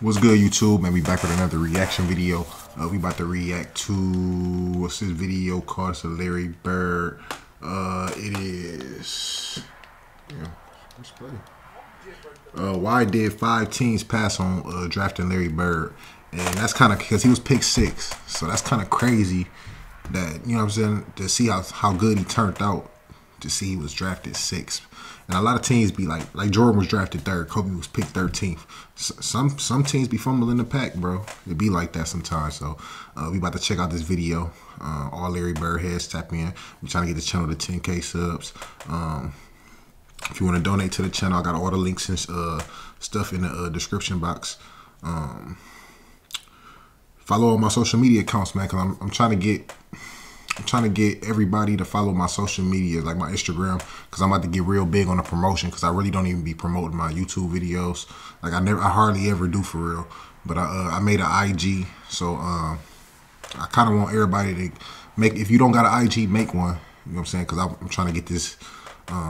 What's good, YouTube? Man, we back with another reaction video. We about to react to, what's this video called? It's a Larry Bird. It is, yeah, let's play. Why did 5 teams pass on drafting Larry Bird? And that's kind of, because he was pick 6. So that's kind of crazy that, you know what I'm saying, to see how good he turned out, to see he was drafted 6th. And a lot of teams be like Jordan was drafted 3rd, Kobe was picked 13th. Some teams be fumbling the pack, bro. It be like that sometimes. So we about to check out this video. All Larry Bird heads tap in. We trying to get the channel to 10K subs. If you want to donate to the channel, I got all the links and stuff in the description box. Follow all my social media accounts, man. Cause I'm trying to get. I'm trying to get everybody to follow my social media, like my Instagram, because I'm about to get real big on the promotion, because I really don't even be promoting my YouTube videos. Like, I hardly ever do, for real. But I made an IG, so I kind of want everybody to make, if you don't got an IG, make one. You know what I'm saying? Because I'm trying to get this, at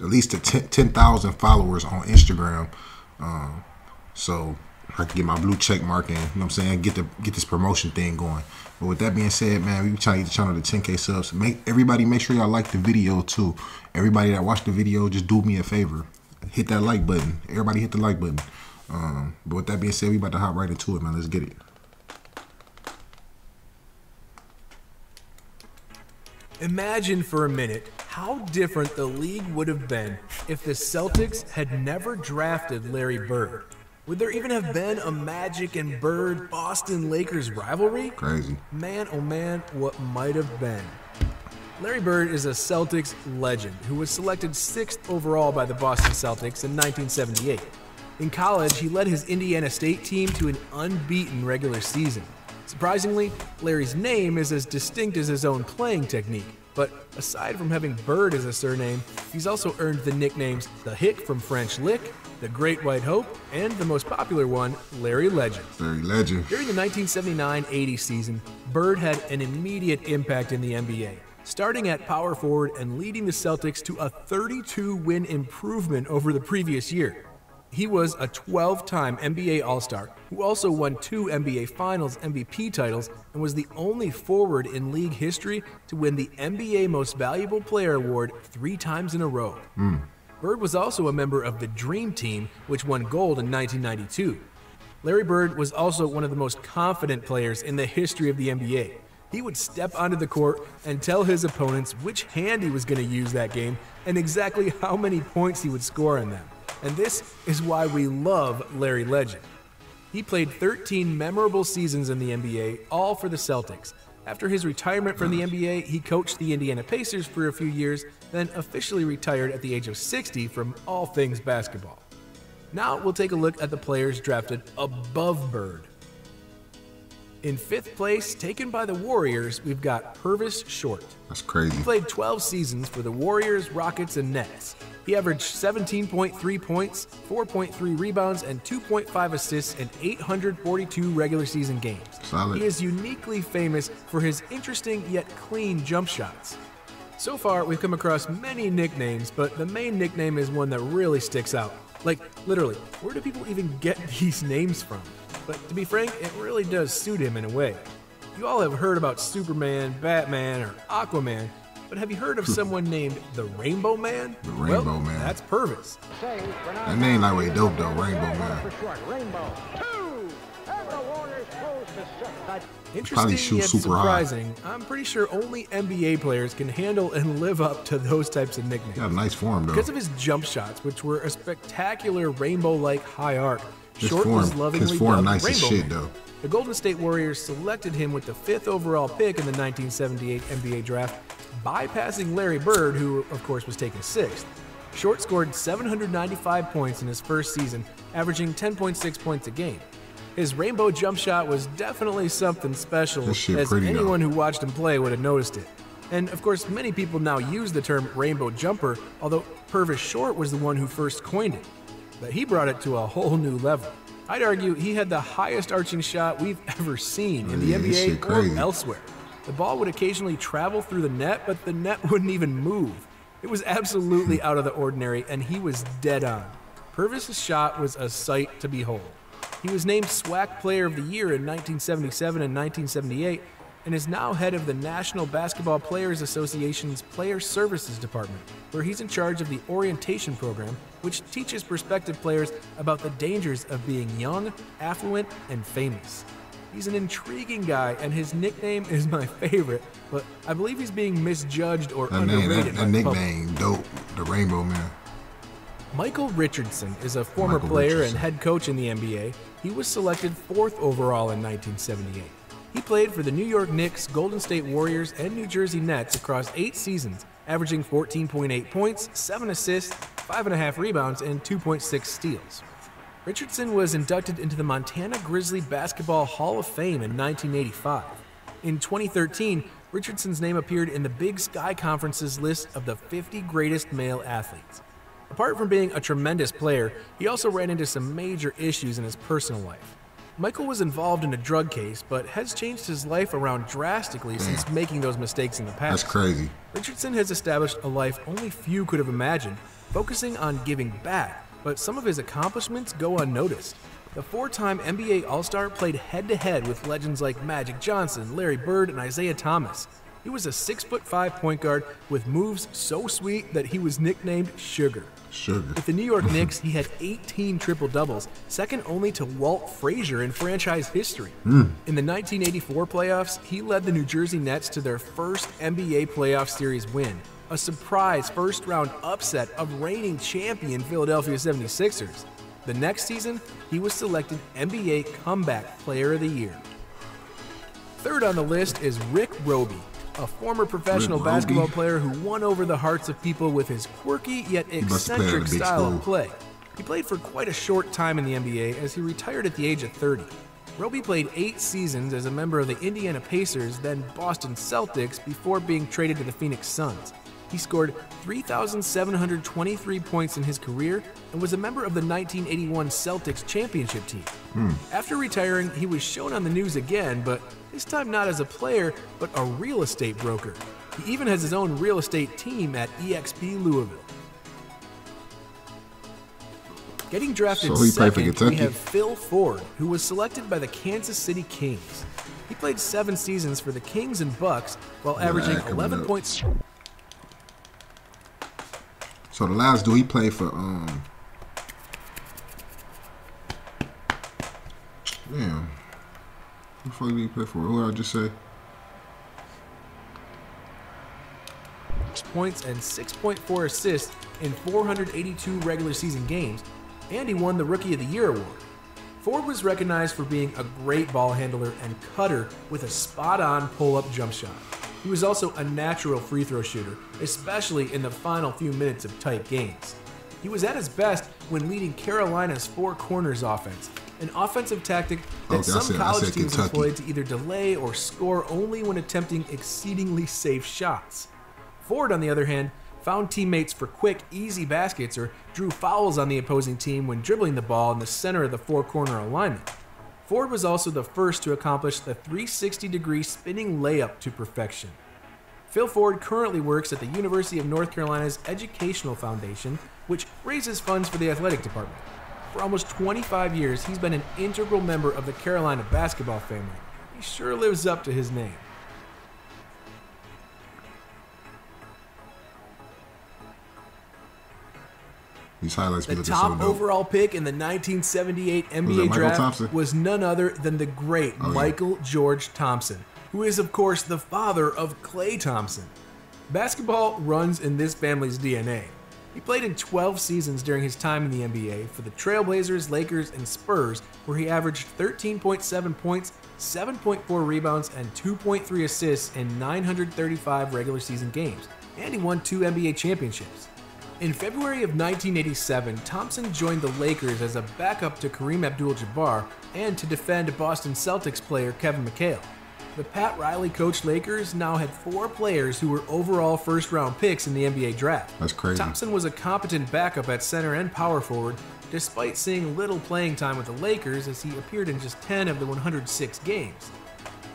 least to 10,000 followers on Instagram. So I can get my blue check mark in, you know what I'm saying? Get this promotion thing going. But with that being said, man, we trying to get the channel to 10K subs. Everybody make sure y'all like the video too. Everybody that watched the video, just do me a favor. Hit that like button. Everybody hit the like button. But with that being said, we about to hop right into it, man. Let's get it. Imagine for a minute how different the league would have been if the Celtics had never drafted Larry Bird. Would there even have been a Magic and Bird Boston Lakers rivalry? Crazy. Man, oh man, what might have been. Larry Bird is a Celtics legend who was selected 6th overall by the Boston Celtics in 1978. In college, he led his Indiana State team to an unbeaten regular season. Surprisingly, Larry's name is as distinct as his own playing technique. But aside from having Bird as a surname, he's also earned the nicknames The Hick from French Lick, The Great White Hope, and the most popular one, Larry Legend. Larry Legend. During the 1979-80 season, Bird had an immediate impact in the NBA, starting at power forward and leading the Celtics to a 32-win improvement over the previous year. He was a 12-time NBA All-Star, who also won 2 NBA Finals MVP titles and was the only forward in league history to win the NBA Most Valuable Player award 3 times in a row. Bird was also a member of the Dream Team, which won gold in 1992. Larry Bird was also one of the most confident players in the history of the NBA. He would step onto the court and tell his opponents which hand he was going to use that game and exactly how many points he would score on them. And this is why we love Larry Legend. He played 13 memorable seasons in the NBA, all for the Celtics. After his retirement from the NBA, he coached the Indiana Pacers for a few years, then officially retired at the age of 60 from all things basketball. Now we'll take a look at the players drafted above Bird. In 5th place, taken by the Warriors, we've got Purvis Short. That's crazy. He played 12 seasons for the Warriors, Rockets, and Nets. He averaged 17.3 points, 4.3 rebounds, and 2.5 assists in 842 regular season games. Solid. He is uniquely famous for his interesting yet clean jump shots. So far, we've come across many nicknames, but the main nickname is one that really sticks out. Like, literally, where do people even get these names from? But to be frank, it really does suit him in a way. You all have heard about Superman, Batman, or Aquaman, but have you heard of someone named the Rainbow Man? The Rainbow Man. That's Purvis. That name like way dope though, Rainbow Man. Interesting yet surprising. I'm pretty sure only NBA players can handle and live up to those types of nicknames. Got a nice form though. Because of his jump shots, which were a spectacular rainbow-like high arc, Short was lovingly dubbed nice Rainbow Man. Though. The Golden State Warriors selected him with the 5th overall pick in the 1978 NBA draft, bypassing Larry Bird, who of course was taken 6th. Short scored 795 points in his first season, averaging 10.6 points a game. His rainbow jump shot was definitely something special, as anyone who watched him play would have noticed it. And of course, many people now use the term rainbow jumper, although Purvis Short was the one who first coined it. But he brought it to a whole new level. I'd argue he had the highest arching shot we've ever seen in the NBA or elsewhere. The ball would occasionally travel through the net, but the net wouldn't even move. It was absolutely out of the ordinary, and he was dead on. Purvis's shot was a sight to behold. He was named SWAC Player of the Year in 1977 and 1978 and is now head of the National Basketball Players Association's Player Services Department, where he's in charge of the orientation program, which teaches prospective players about the dangers of being young, affluent, and famous. He's an intriguing guy, and his nickname is my favorite, but I believe he's being misjudged or underrated. That nickname, dope, the Rainbow Man. Mychal Richardson is a former player and head coach in the NBA. He was selected 4th overall in 1978. He played for the New York Knicks, Golden State Warriors, and New Jersey Nets across 8 seasons, averaging 14.8 points, 7 assists, 5.5 rebounds, and 2.6 steals. Richardson was inducted into the Montana Grizzly Basketball Hall of Fame in 1985. In 2013, Richardson's name appeared in the Big Sky Conference's list of the 50 greatest male athletes. Apart from being a tremendous player, he also ran into some major issues in his personal life. Mychal was involved in a drug case, but has changed his life around drastically since making those mistakes in the past. That's crazy. Richardson has established a life only few could have imagined, focusing on giving back, but some of his accomplishments go unnoticed. The 4-time NBA All-Star played head-to-head with legends like Magic Johnson, Larry Bird, and Isaiah Thomas. He was a 6'5" point guard with moves so sweet that he was nicknamed Sugar. With the New York Knicks, he had 18 triple-doubles, second only to Walt Frazier in franchise history. In the 1984 playoffs, he led the New Jersey Nets to their first NBA playoff series win, a surprise first-round upset of reigning champion Philadelphia 76ers. The next season, he was selected NBA Comeback Player of the Year. Third on the list is Rick Robey, a former professional basketball player who won over the hearts of people with his quirky yet eccentric style of play. He played for quite a short time in the NBA as he retired at the age of 30. Robey played 8 seasons as a member of the Indiana Pacers, then Boston Celtics, before being traded to the Phoenix Suns. He scored 3,723 points in his career and was a member of the 1981 Celtics championship team. After retiring, he was shown on the news again, but this time not as a player, but a real estate broker. He even has his own real estate team at EXP Louisville. Getting drafted second, we have Phil Ford, who was selected by the Kansas City Kings. He played 7 seasons for the Kings and Bucks while averaging 11 points. So the last dude, he played for, damn, who the fuck did he play for? Who did I just say? 6 points and 6.4 assists in 482 regular season games, and he won the Rookie of the Year award. Ford was recognized for being a great ball handler and cutter with a spot-on pull-up jump shot. He was also a natural free throw shooter, especially in the final few minutes of tight games. He was at his best when leading Carolina's four corners offense, an offensive tactic that some college teams employed to either delay or score only when attempting exceedingly safe shots. Ford, on the other hand, found teammates for quick, easy baskets or drew fouls on the opposing team when dribbling the ball in the center of the four-corner alignment. Ford was also the first to accomplish the 360-degree spinning layup to perfection. Phil Ford currently works at the University of North Carolina's Educational Foundation, which raises funds for the athletic department. For almost 25 years, he's been an integral member of the Carolina basketball family. He sure lives up to his name. These highlights the top overall pick in the 1978 NBA draft was none other than the great Michael George Thompson, who is, of course, the father of Klay Thompson. Basketball runs in this family's DNA. He played in 12 seasons during his time in the NBA for the Trailblazers, Lakers, and Spurs, where he averaged 13.7 points, 7.4 rebounds, and 2.3 assists in 935 regular season games, and he won 2 NBA championships. In February of 1987, Thompson joined the Lakers as a backup to Kareem Abdul-Jabbar and to defend Boston Celtics player Kevin McHale. The Pat Riley-coached Lakers now had 4 players who were overall first-round picks in the NBA draft. That's crazy. Thompson was a competent backup at center and power forward, despite seeing little playing time with the Lakers as he appeared in just 10 of the 106 games.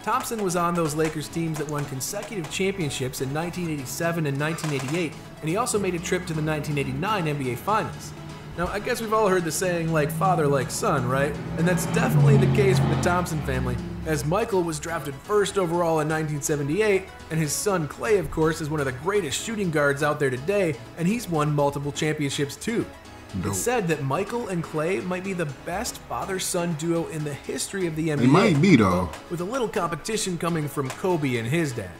Thompson was on those Lakers teams that won consecutive championships in 1987 and 1988, and he also made a trip to the 1989 NBA Finals. Now, I guess we've all heard the saying, like father, like son, right? And that's definitely the case for the Thompson family, as Michael was drafted first overall in 1978, and his son Klay, of course, is one of the greatest shooting guards out there today, and he's won multiple championships too. No. It's said that Michael and Klay might be the best father-son duo in the history of the NBA. They might be, though. With a little competition coming from Kobe and his dad.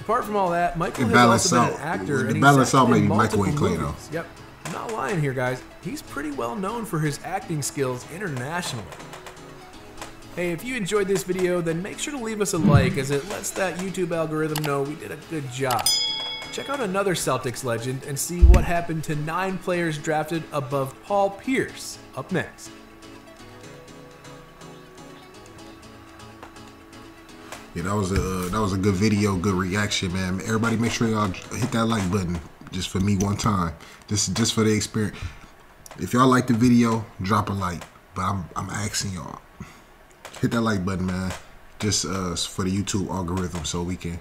Apart from all that, Michael has also been an actor, and he's acted in multiple movies. Yep, I'm not lying here, guys. He's pretty well known for his acting skills internationally. Hey, if you enjoyed this video, then make sure to leave us a like, as it lets that YouTube algorithm know we did a good job. Check out another Celtics legend and see what happened to 9 players drafted above Paul Pierce up next. Yeah, that was a good video, good reaction, man. Everybody, make sure y'all hit that like button just for me one time, just for the experience. If y'all like the video, drop a like. But I'm asking y'all, hit that like button, man, just for the YouTube algorithm, so we can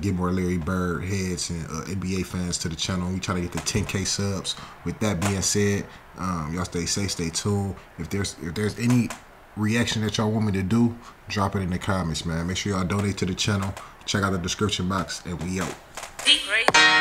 get more Larry Bird heads and NBA fans to the channel. We try to get the 10K subs. With that being said, y'all stay safe, stay tuned. If there's any reaction that y'all want me to do, drop it in the comments, man. Make sure y'all donate to the channel. Check out the description box, and we out.